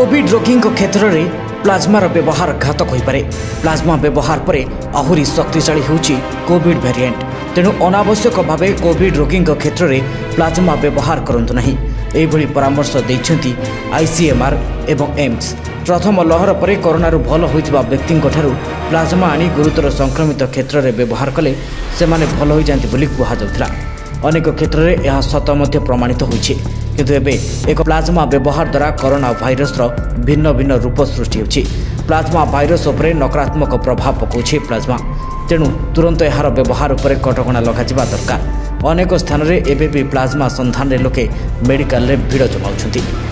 Covid रोगी क्षेत्र में प्लाज्मार व्यवहार घातक होपे। प्लाज्मा व्यवहार पर आहरी शक्तिशाली होउछि कोविड वेरिएंट। तेणु अनावश्यक भाव कोविड रोगी क्षेत्र में प्लाज्मा व्यवहार करंतु नहीं। एभली परामर्श दैछन्ति आईसीएमआर एवं एम्स। प्रथम लहर पर कोरोना भल होइतबा व्यक्ति ठारू प्लाज्मा आनी गुरुतर संक्रमित क्षेत्र में व्यवहार कले सेमाने भल हो जांति बोली कुहाजाउथिला। अनेक क्षेत्र में यह सत मध्य प्रमाणित होइछि। किंतु एबे एक प्लाज्मा व्यवहार द्वारा कोरोना भाइरस भिन्न भिन्न रूप सृष्टि होछि। प्लाज्मा भाइरस उपरे नकारात्मक प्रभाव पकाउछि प्लाज्मा। तेणु तुरंत यार व्यवहार उपरे कटकणा लगाजिबा दरकार। अनेक स्थान में एबे भी प्लाज्मा संधान रे लोके मेडिकल रे भीड़ जमाउछन्ति।